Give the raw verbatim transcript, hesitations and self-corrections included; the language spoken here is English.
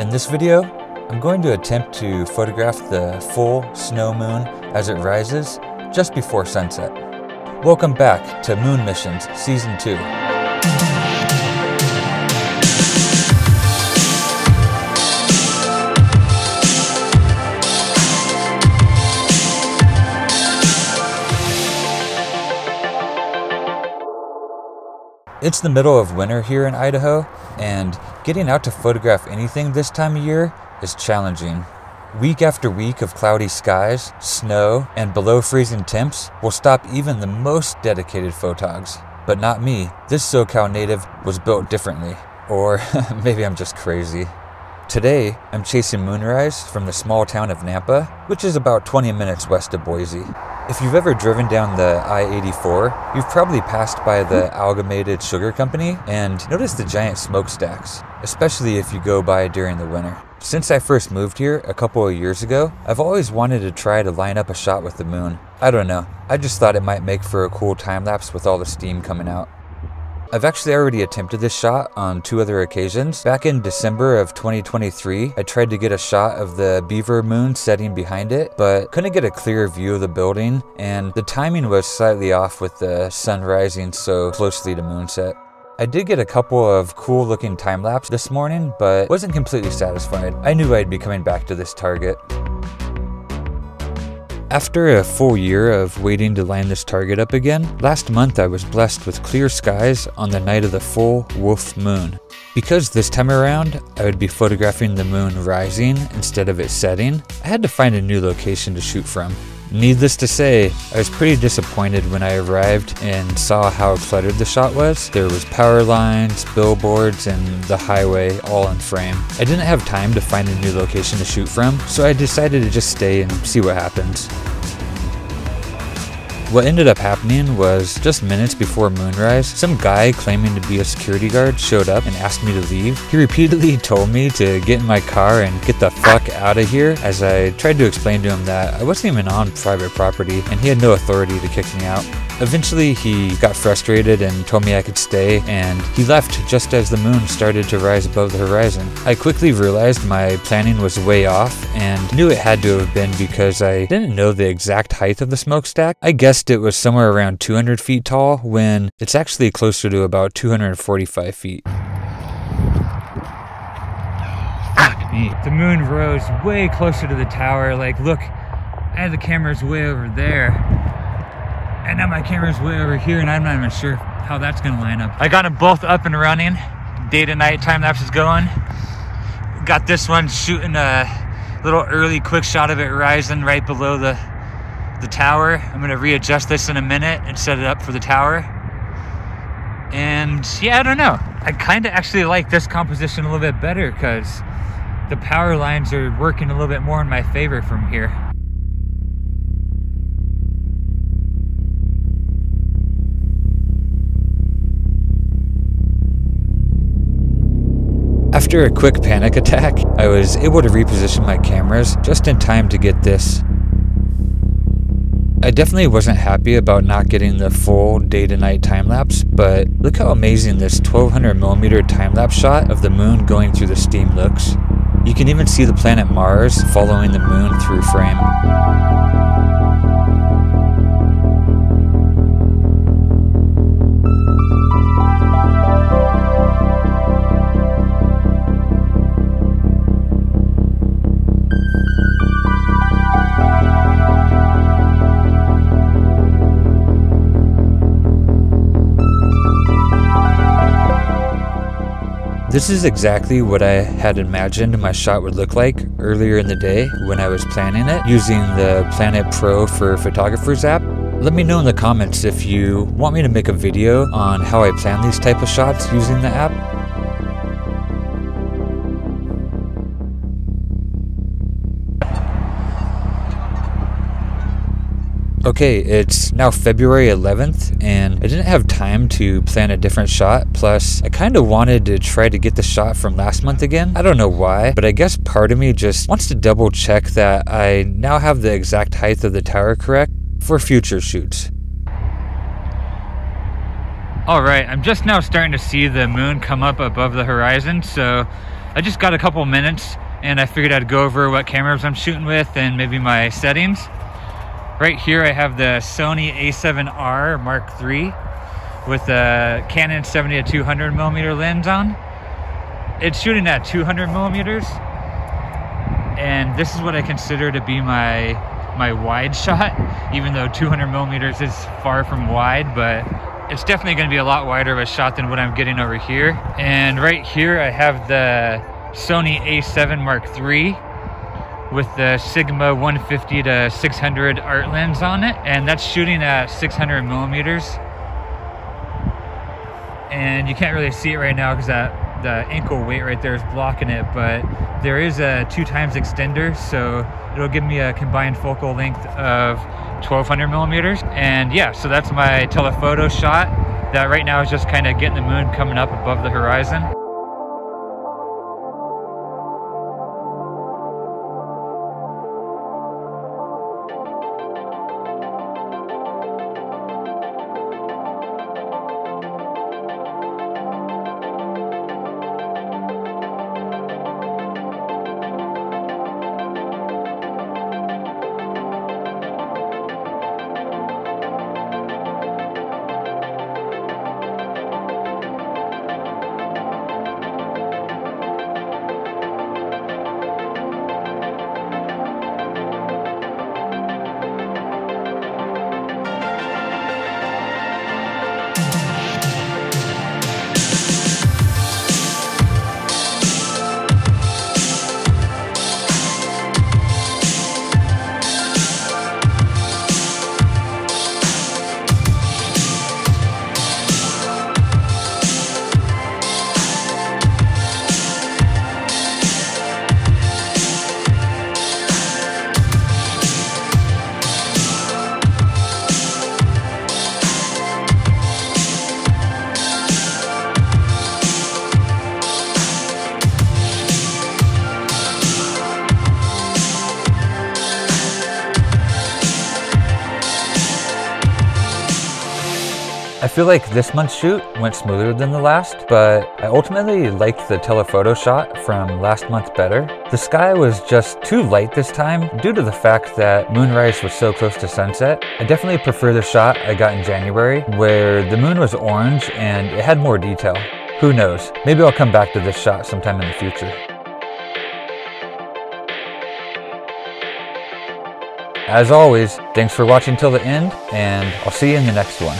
In this video, I'm going to attempt to photograph the full snow moon as it rises just before sunset. Welcome back to Moon Missions Season two. It's the middle of winter here in Idaho, and getting out to photograph anything this time of year is challenging. Week after week of cloudy skies, snow, and below freezing temps will stop even the most dedicated photogs. But not me. This SoCal native was built differently. Or maybe I'm just crazy. Today, I'm chasing moonrise from the small town of Nampa, which is about twenty minutes west of Boise. If you've ever driven down the I eighty-four, you've probably passed by the Amalgamated Sugar Company and noticed the giant smokestacks, especially if you go by during the winter. Since I first moved here a couple of years ago, I've always wanted to try to line up a shot with the moon. I don't know, I just thought it might make for a cool time lapse with all the steam coming out. I've actually already attempted this shot on two other occasions. Back in December of twenty twenty-three, I tried to get a shot of the beaver moon setting behind it, but couldn't get a clear view of the building, and the timing was slightly off with the sun rising so closely to moonset. I did get a couple of cool looking time lapse this morning, but wasn't completely satisfied. I knew I'd be coming back to this target. After a full year of waiting to line this target up again, last month I was blessed with clear skies on the night of the full wolf moon. Because this time around I would be photographing the moon rising instead of it setting, I had to find a new location to shoot from. Needless to say, I was pretty disappointed when I arrived and saw how cluttered the shot was. There was power lines, billboards, and the highway all in frame. I didn't have time to find a new location to shoot from, so I decided to just stay and see what happens. What ended up happening was, just minutes before moonrise, some guy claiming to be a security guard showed up and asked me to leave. He repeatedly told me to get in my car and get the fuck out of here, as I tried to explain to him that I wasn't even on private property and he had no authority to kick me out. Eventually he got frustrated and told me I could stay, and he left just as the moon started to rise above the horizon. I quickly realized my planning was way off and knew it had to have been because I didn't know the exact height of the smokestack. I guessed it was somewhere around two hundred feet tall when it's actually closer to about two hundred forty-five feet. Fuck me. The moon rose way closer to the tower. Like, look, I had the camera's way over there, and now my camera's way over here, and I'm not even sure how that's gonna line up. I got them both up and running. Day to night time lapse is going. Got this one shooting a little early quick shot of it rising right below the the tower. I'm gonna readjust this in a minute and set it up for the tower. And yeah, I don't know, I kind of actually like this composition a little bit better because the power lines are working a little bit more in my favor from here. After a quick panic attack, I was able to reposition my cameras just in time to get this. I definitely wasn't happy about not getting the full day-to-night time-lapse, but look how amazing this twelve hundred millimeter time-lapse shot of the moon going through the steam looks. You can even see the planet Mars following the moon through frame. This is exactly what I had imagined my shot would look like earlier in the day when I was planning it using the Planet Pro for Photographers app. Let me know in the comments if you want me to make a video on how I plan these type of shots using the app. Okay, it's now February eleventh, and I didn't have time to plan a different shot, plus I kind of wanted to try to get the shot from last month again. I don't know why, but I guess part of me just wants to double check that I now have the exact height of the tower correct for future shoots. Alright, I'm just now starting to see the moon come up above the horizon, so I just got a couple minutes and I figured I'd go over what cameras I'm shooting with and maybe my settings. Right here I have the Sony A seven R Mark three with a Canon seventy to two hundred millimeter lens on. It's shooting at two hundred millimeters, and this is what I consider to be my my wide shot, even though two hundred millimeters is far from wide, but it's definitely going to be a lot wider of a shot than what I'm getting over here. And right here I have the Sony A seven Mark three with the Sigma one fifty to six hundred art lens on it, and that's shooting at six hundred millimeters. And you can't really see it right now because that the ankle weight right there is blocking it, but there is a two times extender, so it'll give me a combined focal length of twelve hundred millimeters. And yeah, so that's my telephoto shot that right now is just kind of getting the moon coming up above the horizon. I feel like this month's shoot went smoother than the last, but I ultimately liked the telephoto shot from last month better. The sky was just too light this time due to the fact that moonrise was so close to sunset. I definitely prefer the shot I got in January where the moon was orange and it had more detail. Who knows? Maybe I'll come back to this shot sometime in the future. As always, thanks for watching till the end, and I'll see you in the next one.